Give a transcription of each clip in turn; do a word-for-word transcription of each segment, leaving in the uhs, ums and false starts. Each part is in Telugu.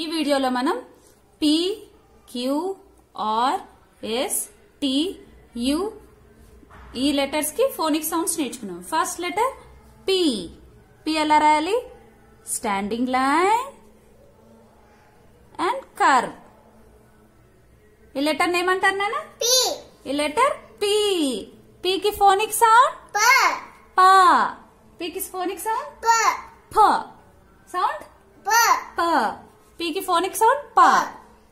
ఈ వీడియోలో మనం P Q R S T U ఈ లెటర్స్ కి ఫోనిక్ సౌండ్స్ నేర్చుకున్నాం. First letter P. P ఎలా రాయాలి? Standing line and curve. ఈ లెటర్ నేమ్ అంటారు నాన్న? P. ఈ లెటర్ P. P కి ఫోనిక్ సౌండ్ ప. ప. P కి ఫోనిక్ సౌండ్ ప. ప. సౌండ్ ప. ప. P की फोनिक साउंड पा.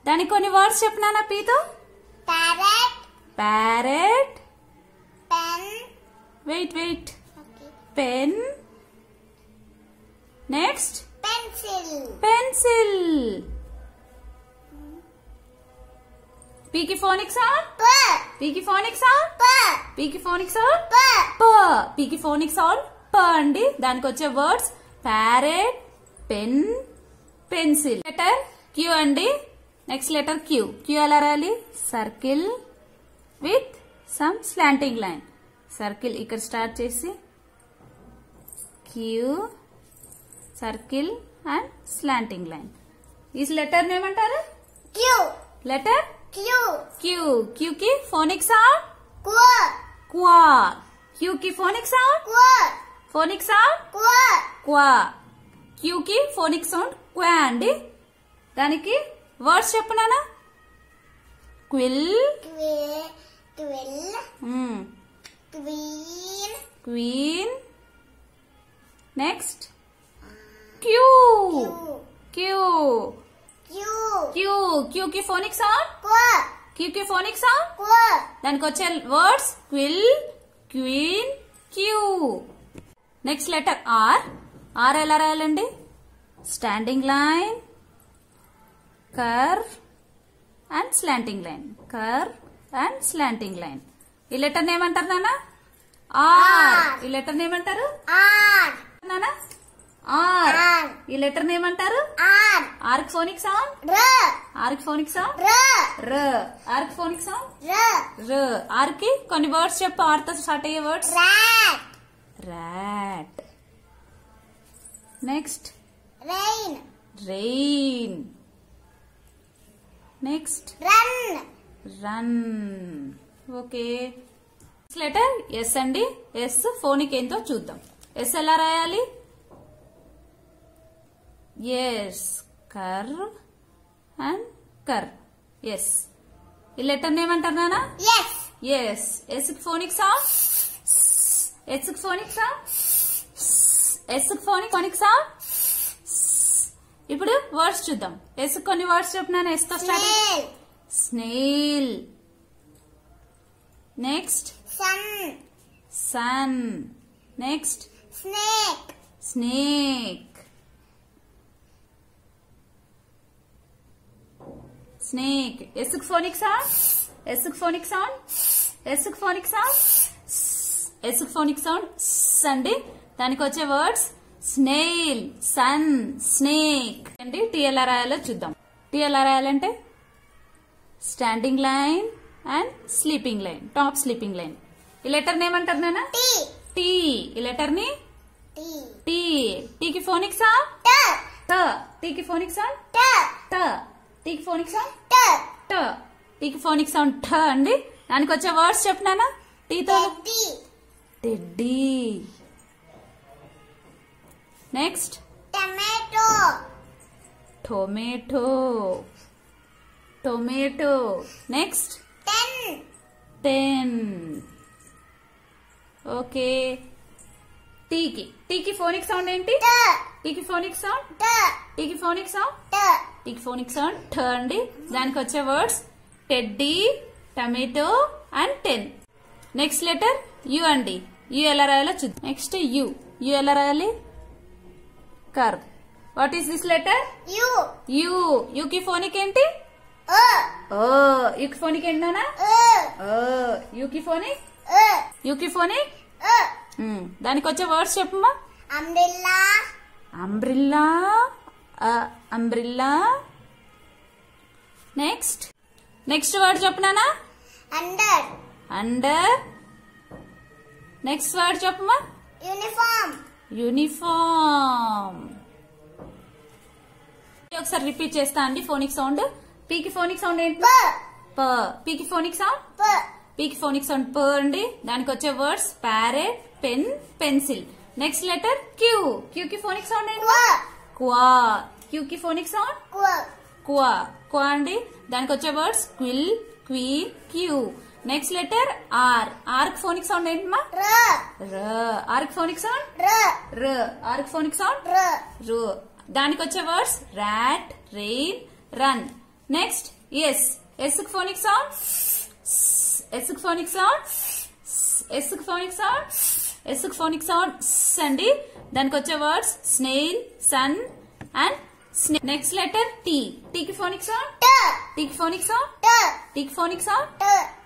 दानी कोनी वर्ड्स चेप्पनाना P तो parrot, parrot, pen, wait wait, okay. pen, next pencil, pencil. P की फोनिक साउंड प, P की फोनिक साउंड प, P की फोनिक साउंड प, प, P की फोनिक साउंड प अंडी. दानिकी वच्चे words parrot, pen, pencil. Letter Q अंडी. Next letter Q. क्यू ఎలా రాయాలి? Circle with some slanting line. Circle ఇక్కడ స్టార్ట్ చేసి Q, circle and slanting line. ఈ లెటర్ నేమ్ అంటారు? Q. Letter Q. Q Q కి ఫోనిక్ సౌండ్ క్వ. క్వ. క్యూ కి ఫోనిక్ సౌండ్ క్వ. ఫోనిక్ సౌండ్ క్వ. క్వ. క్యూ కి ఫోనిక్ సౌండ్ క్వా అండి. దానికి వర్డ్స్ చెప్పు నాన్న. Quill, queen, queen. Next Q. Q Q Q కి ఫోనిక్ సౌండ్ క్వా. క్యూ కి ఫోనిక్ సౌండ్ క్వా. దానికి వచ్చే words quill, queen, Q. Next letter R. R ఎలా రాయాలండి? Standing line, curve and slanting line. Curve and slanting line. ఈ లెటర్ నేమ్ అంటారు నాన్న? ఆర్. ఈ లెటర్ నేమ్ అంటారు? ఆర్ నాన్న. ఆర్. ఈ లెటర్ నేమ్ అంటారు? ఆర్. ఆర్ కి ఫోనిక్ సౌండ్ ర. ఆర్ కి ఫోనిక్ సౌండ్ ర. ర. ఆర్ కి ఫోనిక్ సౌండ్ ర. ర. ఆర్ కి కొన్ని వర్డ్స్ చెప్పు. ఆర్ తో స్టార్ట్ అయ్యే words. Rat, rat. Next rain, rain. Next run, run. Okay, next letter S andi. S phonic ento chuddam. S ela rayali? Yes, curve and curve. Yes, ee letter name antaru nana? Yes. Yes. S ki phonic sound S ki phonic sound S ki phonic phonic sound. ఇప్పుడు వర్డ్స్ చూద్దాం. ఎస్ కొన్ని వర్డ్స్ చెప్తున్నాను. ఎస్ తో start. Snail. Next sun, sun. Next snake, snake, snake. S కి ఫోనిక్ సౌండ్ ఎస్ కి ఫోనిక్ సౌండ్ ఎస్ కి ఫోనిక్ సౌండ్ ఎస్ కి ఫోనిక్ సౌండ్ సండే. దానికి వచ్చే వర్డ్స్ స్నేల్, సన్, స్నేక్ అండి. టీ ఎలా రాయాలో చూద్దాం. టీ ఎలా రాయాలంటే standing line and sleeping line, top sleeping line. ఈ లెటర్ నేమ్ అంటారు నాన్న? టీ. ఈ లెటర్ ని టీ. టీ కి ఫోనిక్ సౌండ్ ట. టీ కి ఫోనిక్ సౌండ్ ట. ట. టీ కి ఫోనిక్ సౌండ్ ట. ట. టీ కి ఫోనిక్ సౌండ్ ఠ అండి. దానికి వచ్చే వర్డ్స్ చెప్పు నాన్న. టీ తో teddy. Next tomato, tomato, tomato. Next ten, ten. Okay, టీకి టీకి ఫోనిక్ సౌండ్ ఏంటి? టీకి ఫోనిక్ సౌండ్ ట. టీకి ఫోనిక్ సౌండ్ ట. టీకి ఫోనిక్ సౌండ్ ఠ అండి. దానికి వచ్చే words teddy, tomato and ten. Next letter U అండి. యు ఎలా రాయాలో చూద్దాం. Next U. యు ఎలా రాయాలి? Curve. What is this letter? U. U U కి ఫోనిక్ ఏంటి? అ. అ. యు కి ఫోనిక్ ఏంటి నాన్న? అ. అ. యు కి ఫోనిక్ అ. యు కి ఫోనిక్ అ. దానికి వచ్చే వర్డ్స్ చెప్పమ్మా. అంబ్రెల్లా, అంబ్రెల్లా, అ అంబ్రెల్లా. నెక్స్ట్ నెక్స్ట్ వర్డ్ చెప్పు నాన్న. Under, under. నెక్స్ట్ వర్డ్ చెప్పమ్మా. Uniform, uniform. ఒకసారి రిపీట్ చేస్తా అండి. ఫోనిక్ సౌండ్ పీ కి ఫోనిక్ సౌండ్ ఏంటి? ప. పీ కి ఫోనిక్ సౌండ్ ప. పీ కి ఫోనిక్ సౌండ్ ప అండి. దానికి వచ్చే words parrot, pen, pencil. Next letter Q. Q కి ఫోనిక్ సౌండ్ ఏంటి? క్వా. క్యూ కి ఫోనిక్ సౌండ్ క్వా. క్వా క్వా అండి. దానికి వచ్చే words quill, queen, Q. Next letter R. R కి ఫోనిక్ సౌండ్ ఏంటి? మా ర. ఆర్ కి ఫోనిక్ సౌండ్ ర. ర. ఆర్ కి ఫోనిక్ సౌండ్ ర. రు. దానికి వచ్చే words rat, rain, run. Next S. S కి ఫోనిక్ సౌండ్ ఎస్ కి ఫోనిక్ సౌండ్ ఎస్ కి ఫోనిక్ సౌండ్ ఎస్ కి ఫోనిక్ సౌండ్ అండి. దానికి వచ్చే words snail, sun and snake. Next letter T. T కి ఫోనిక్ సౌండ్ టీ కి ఫోనిక్ సౌండ్ టీ కి ఫోనిక్ సౌండ్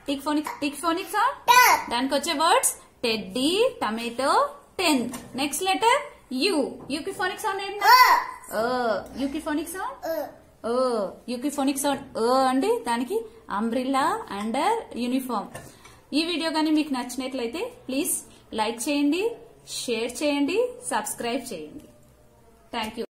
టీ కి ఫోనిక్ టీ కి ఫోనిక్ సౌండ్. దానికి వచ్చే words teddy, tomato, ten. Next letter U. U కి ఫోనిక్ సౌండ్ ఏంటి? యూ కి ఫోనిక్ సౌండ్ యూ కి ఫోనిక్ సౌండ్ అండి. దానికి అంబ్రిల్లా, అండర్, యూనిఫామ్. ఈ వీడియో కానీ మీకు నచ్చినట్లయితే ప్లీజ్ లైక్ చేయండి, షేర్ చేయండి, సబ్స్క్రైబ్ చేయండి. Thank you.